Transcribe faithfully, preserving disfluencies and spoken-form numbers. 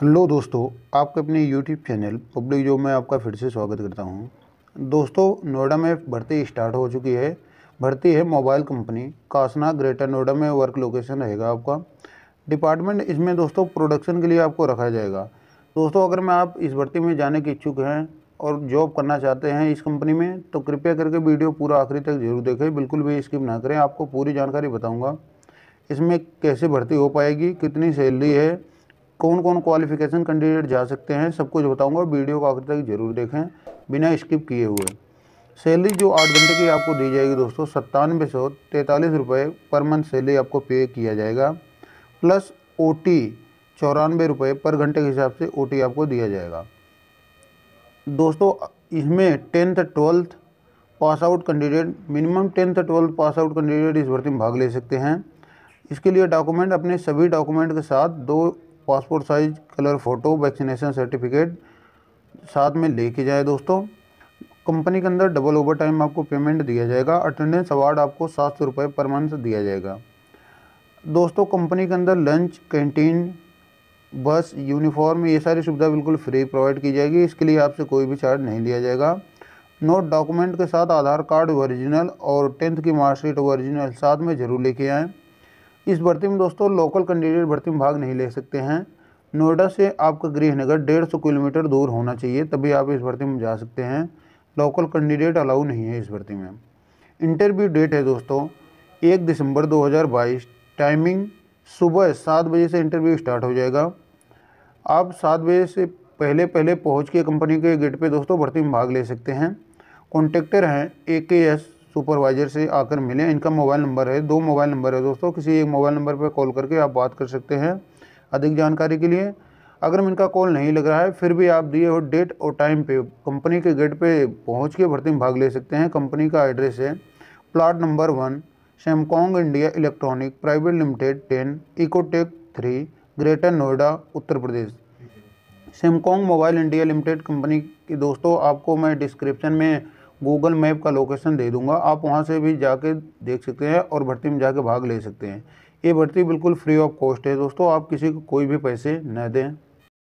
Hello दोस्तों, आपके अपने यूट्यूब चैनल पब्लिक जॉब में आपका फिर से स्वागत करता हूं। दोस्तों, नोएडा में भर्ती स्टार्ट हो चुकी है। भर्ती है mobile company Kasna, greater Noida में वर्क लोकेशन रहेगा आपका। डिपार्टमेंट इसमें दोस्तों प्रोडक्शन के लिए आपको रखा जाएगा। दोस्तों, अगर मैं आप इस भर्ती में जाने के इच्छुक हैं और जॉब करना चाहते हैं इस कंपनी में, तो कृपया करके वीडियो पूरा आखिरी तक जरूर देखें, बिल्कुल भी स्किप ना करें। आपको पूरी जानकारी बताऊँगा इसमें कैसे भर्ती हो पाएगी, कितनी सैलरी है, कौन कौन क्वालिफिकेशन कैंडिडेट जा सकते हैं, सब कुछ बताऊंगा। वीडियो को आखिर तक जरूर देखें बिना स्किप किए हुए। सैलरी जो आठ घंटे की आपको दी जाएगी दोस्तों, सत्तानवे सौ तैंतालीस रुपये पर मंथ सैलरी आपको पे किया जाएगा, प्लस ओटी चौरानवे रुपये पर घंटे के हिसाब से ओटी आपको दिया जाएगा। दोस्तों, इसमें tenth twelfth pass out candidate, minimum tenth twelfth pass out candidate इस भर्ती में भाग ले सकते हैं। इसके लिए डॉक्यूमेंट, अपने सभी डॉक्यूमेंट के साथ दो passport size colour photo, vaccination certificate साथ में लेके जाए। दोस्तों, कंपनी के अंदर डबल ओवर टाइम आपको पेमेंट दिया जाएगा। अटेंडेंस अवार्ड आपको सात सौ रुपये पर मंथ दिया जाएगा। दोस्तों, कंपनी के अंदर लंच, कैंटीन, बस, यूनिफॉर्म, ये सारी सुविधा बिल्कुल फ्री प्रोवाइड की जाएगी। इसके लिए आपसे कोई भी चार्ज नहीं लिया जाएगा। नोट डॉक्यूमेंट के साथ आधार कार्ड ओरिजिनल और टेंथ की मार्कशीट ओरिजिनल साथ में ज़रूर लेके आएँ। इस भर्ती में दोस्तों लोकल कैंडिडेट भर्ती में भाग नहीं ले सकते हैं। नोएडा से आपका गृहनगर डेढ़ सौ किलोमीटर दूर होना चाहिए, तभी आप इस भर्ती में जा सकते हैं। लोकल कैंडिडेट अलाउ नहीं है इस भर्ती में। इंटरव्यू डेट है दोस्तों एक दिसंबर दो हज़ार बाईस। टाइमिंग सुबह सात बजे से इंटरव्यू स्टार्ट हो जाएगा। आप सात बजे से पहले पहले पहुँच के कंपनी के गेट पर दोस्तों भर्ती में भाग ले सकते हैं। कॉन्ट्रैक्टर हैं ए के एस सुपरवाइज़र से आकर मिलें। इनका मोबाइल नंबर है, दो मोबाइल नंबर है दोस्तों, किसी एक मोबाइल नंबर पर कॉल करके आप बात कर सकते हैं अधिक जानकारी के लिए। अगर इनका कॉल नहीं लग रहा है फिर भी आप दिए हो डेट और टाइम पे कंपनी के गेट पे पहुंच के भर्ती में भाग ले सकते हैं। कंपनी का एड्रेस है plot number one, Samsung India electronic private limited ten, Ecotech three, Greater Noida, Uttar Pradesh. Samsung mobile India limited company की दोस्तों आपको मैं डिस्क्रिप्शन में गूगल मैप का लोकेशन दे दूंगा, आप वहां से भी जाके देख सकते हैं और भर्ती में जाके भाग ले सकते हैं। ये भर्ती बिल्कुल फ्री ऑफ कॉस्ट है दोस्तों, आप किसी को कोई भी पैसे न दें।